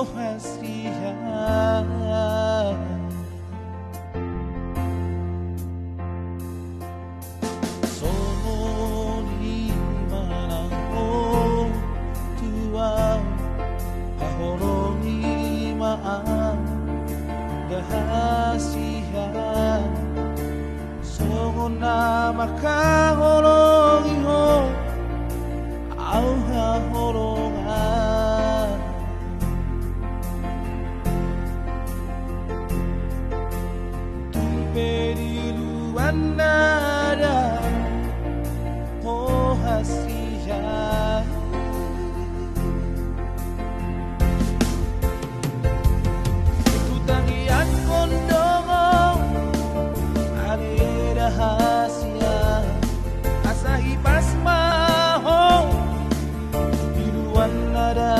kepastian. Sono di mana oh Tuhan, ahoro ni maan dahasihan. Sono nama kahoro iho, au hahorongan. Nada oh hasihan, tutangian kondomo ane rahasia asahi pasma ho di luar nada.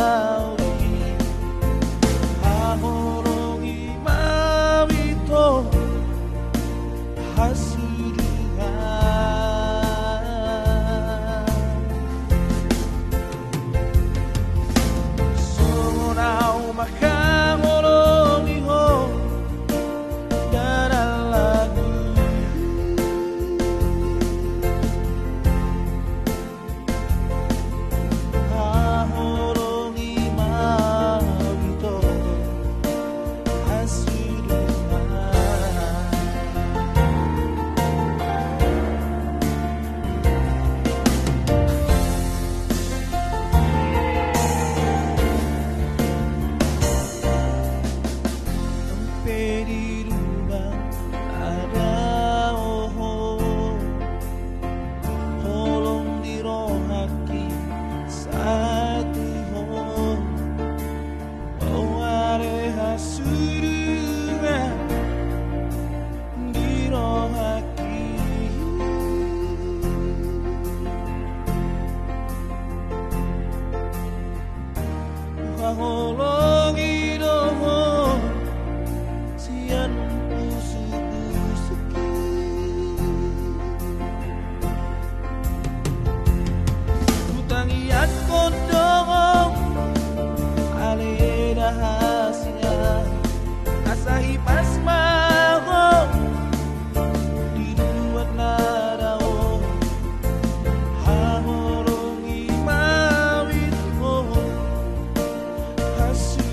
Yes.